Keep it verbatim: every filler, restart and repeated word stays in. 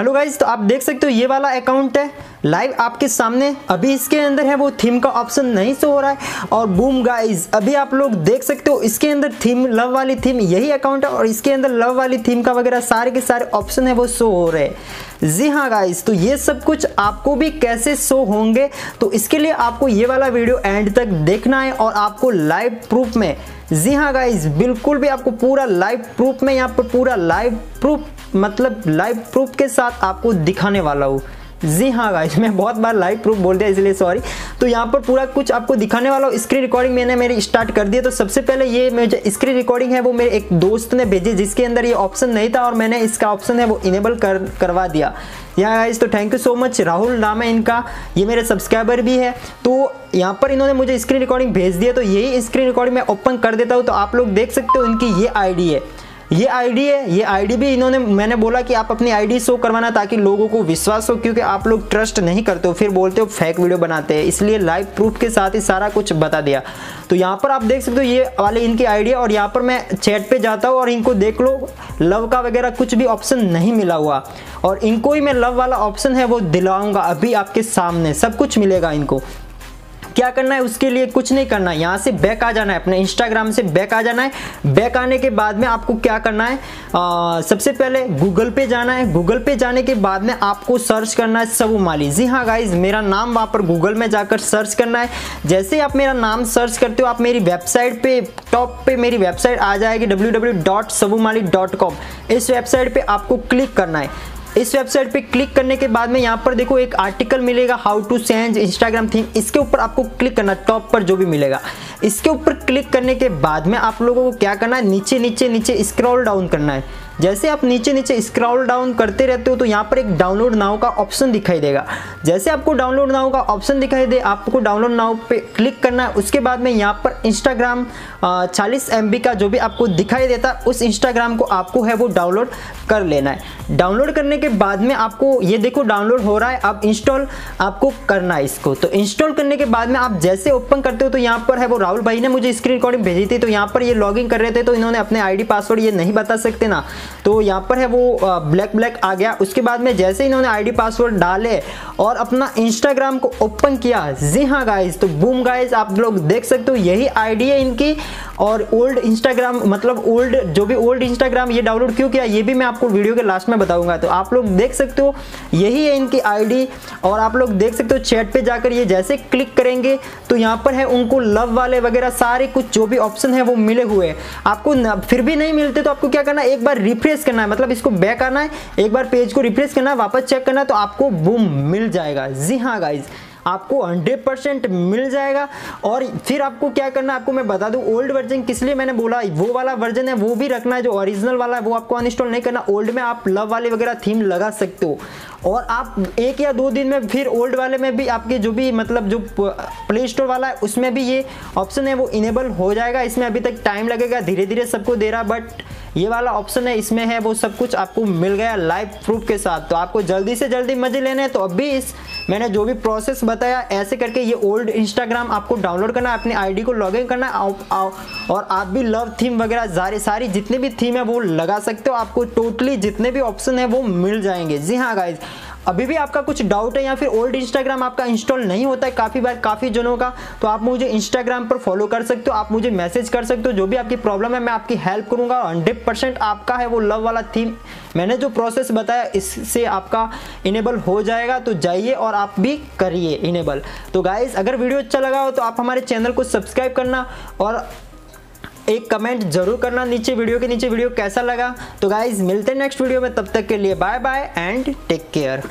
Hello guys, तो आप देख सकते हो ये वाला अकाउंट है लाइव आपके सामने। अभी इसके अंदर है वो थीम का ऑप्शन नहीं शो हो रहा है। और बूम गाइज, अभी आप लोग देख सकते हो इसके अंदर थीम, लव वाली थीम, यही अकाउंट है और इसके अंदर लव वाली थीम का वगैरह सारे के सारे ऑप्शन है वो शो हो रहे हैं। जी हाँ गाइज, तो ये सब कुछ आपको भी कैसे शो होंगे, तो इसके लिए आपको ये वाला वीडियो एंड तक देखना है और आपको लाइव प्रूफ में, जी हाँ गाइज बिल्कुल भी आपको पूरा लाइव प्रूफ में, यहाँ पर पूरा लाइव प्रूफ मतलब लाइव प्रूफ के साथ आपको दिखाने वाला हूँ। जी हाँ गाइज, मैं बहुत बार लाइव प्रूफ बोल दिया इसलिए सॉरी। तो यहाँ पर पूरा कुछ आपको दिखाने वाला हूँ। स्क्रीन रिकॉर्डिंग मैंने मेरी स्टार्ट कर दी है। तो सबसे पहले ये मेरे स्क्रीन रिकॉर्डिंग है वो मेरे एक दोस्त ने भेजी, जिसके अंदर ये ऑप्शन नहीं था और मैंने इसका ऑप्शन है वो इनेबल कर करवा दिया। यहाँ गाइज तो thank you so much, Rahul नाम है इनका, ये मेरे सब्सक्राइबर भी है। तो यहाँ पर इन्होंने मुझे स्क्रीन रिकॉर्डिंग भेज दिया, तो यही स्क्रीन रिकॉर्डिंग मैं ओपन कर देता हूँ। तो आप लोग देख सकते हो इनकी ये आई डी है, ये आईडी है, ये आईडी भी इन्होंने, मैंने बोला कि आप अपनी आईडी शो करवाना ताकि लोगों को विश्वास हो, क्योंकि आप लोग ट्रस्ट नहीं करते हो, फिर बोलते हो फेक वीडियो बनाते हैं, इसलिए लाइव प्रूफ के साथ ही सारा कुछ बता दिया। तो यहाँ पर आप देख सकते हो ये वाले इनकी आईडी है और यहाँ पर मैं चैट पे जाता हूँ और इनको देख लो, लव का वगैरह कुछ भी ऑप्शन नहीं मिला हुआ और इनको ही मैं लव वाला ऑप्शन है वो दिलाऊँगा। अभी आपके सामने सब कुछ मिलेगा। इनको क्या करना है, उसके लिए कुछ नहीं करना है, यहाँ से बैक आ जाना है, अपने इंस्टाग्राम से बैक आ जाना है। बैक आने के बाद में आपको क्या करना है, आ, सबसे पहले गूगल पे जाना है। गूगल पे जाने के बाद में आपको सर्च करना है सबू माली। जी हाँ गाइज, मेरा नाम वहाँ पर गूगल में जाकर सर्च करना है। जैसे ही आप मेरा नाम सर्च करते हो, आप मेरी वेबसाइट पे टॉप पे मेरी वेबसाइट आ जाएगी डब्ल्यू डब्ल्यू डब्ल्यू डॉट सबू माली डॉट कॉम। इस वेबसाइट पे आपको क्लिक करना है। इस वेबसाइट पे क्लिक करने के बाद में यहाँ पर देखो एक आर्टिकल मिलेगा, how to change Instagram theme, इसके ऊपर आपको क्लिक करना, टॉप पर जो भी मिलेगा इसके ऊपर क्लिक करने के बाद में आप लोगों को क्या करना है, नीचे नीचे नीचे स्क्रॉल डाउन करना है। जैसे आप नीचे नीचे स्क्रॉल डाउन करते रहते हो तो यहाँ पर एक डाउनलोड नाउ का ऑप्शन दिखाई देगा। जैसे आपको डाउनलोड नाउ का ऑप्शन दिखाई दे, आपको डाउनलोड नाउ पे क्लिक करना है। उसके बाद में यहाँ पर इंस्टाग्राम चालीस एम बी का जो भी आपको दिखाई देता, उस इंस्टाग्राम को आपको है वो डाउनलोड कर लेना है। डाउनलोड करने के बाद में आपको ये देखो डाउनलोड हो रहा है, अब इंस्टॉल आपको करना है इसको। तो इंस्टॉल करने के बाद में आप जैसे ओपन करते हो तो यहाँ पर है वो, राहुल भाई ने मुझे स्क्रीन रिकॉर्डिंग भेजी थी, तो यहाँ पर ये लॉगिन कर रहे थे, तो इन्होंने अपने आई डी पासवर्ड ये नहीं बता सकते ना, तो यहाँ पर है वो ब्लैक ब्लैक आ गया। उसके बाद में जैसे इन्होंने आईडी पासवर्ड डाले और अपना इंस्टाग्राम को ओपन किया, जी हाँ गाइज, तो बूम गाइज आप लोग देख सकते हो यही आईडी है इनकी। और ओल्ड इंस्टाग्राम मतलब ओल्ड जो भी ओल्ड इंस्टाग्राम ये डाउनलोड क्यों किया, ये भी मैं आपको वीडियो के लास्ट में बताऊंगा। तो आप लोग देख सकते हो यही है इनकी आईडी। और आप लोग देख सकते हो चैट पे जाकर ये जैसे क्लिक करेंगे तो यहाँ पर है उनको लव वाले वगैरह सारे कुछ जो भी ऑप्शन है वो मिले हुए। आपको फिर भी नहीं मिलते तो आपको क्या करना है, एक बार रिफ्रेश करना है, मतलब इसको बैक आना है, एक बार पेज को रिफ्रेश करना है, वापस चेक करना है, तो आपको बूम मिल जाएगा। जी हाँ गाइज, आपको हंड्रेड परसेंट मिल जाएगा। और फिर आपको क्या करना है, आपको मैं बता दूं, ओल्ड वर्जन किस लिए मैंने बोला, वो वाला वर्जन है वो भी रखना है, जो ओरिजिनल वाला है वो आपको अनइंस्टॉल नहीं करना। ओल्ड में आप लव वाले वगैरह थीम लगा सकते हो और आप एक या दो दिन में फिर ओल्ड वाले में भी आपके जो भी मतलब जो प्ले स्टोर वाला है उसमें भी ये ऑप्शन है वो इनेबल हो जाएगा। इसमें अभी तक टाइम लगेगा, धीरे धीरे सबको दे रहा, बट ये वाला ऑप्शन है, इसमें है वो सब कुछ आपको मिल गया लाइव प्रूफ के साथ। तो आपको जल्दी से जल्दी मजे लेने हैं तो अभी इस मैंने जो भी प्रोसेस बताया ऐसे करके ये ओल्ड इंस्टाग्राम आपको डाउनलोड करना है, अपनी आईडी को लॉगिन करना है और आप भी लव थीम वगैरह सारी सारी जितनी भी थीम है वो लगा सकते हो। आपको टोटली जितने भी ऑप्शन है वो मिल जाएंगे। जी हाँ गाइज, अभी भी आपका कुछ डाउट है या फिर ओल्ड इंस्टाग्राम आपका इंस्टॉल नहीं होता है काफ़ी बार काफ़ी जनों का, तो आप मुझे इंस्टाग्राम पर फॉलो कर सकते हो, आप मुझे मैसेज कर सकते हो, जो भी आपकी प्रॉब्लम है मैं आपकी हेल्प करूंगा। हंड्रेड परसेंट आपका है वो लव वाला थीम, मैंने जो प्रोसेस बताया इससे आपका इनेबल हो जाएगा। तो जाइए और आप भी करिए इनेबल। तो गाइज, अगर वीडियो अच्छा लगा हो तो आप हमारे चैनल को सब्सक्राइब करना और एक कमेंट जरूर करना नीचे वीडियो के नीचे वीडियो कैसा लगा। तो गाइज मिलते हैं नेक्स्ट वीडियो में, तब तक के लिए bye bye and take care.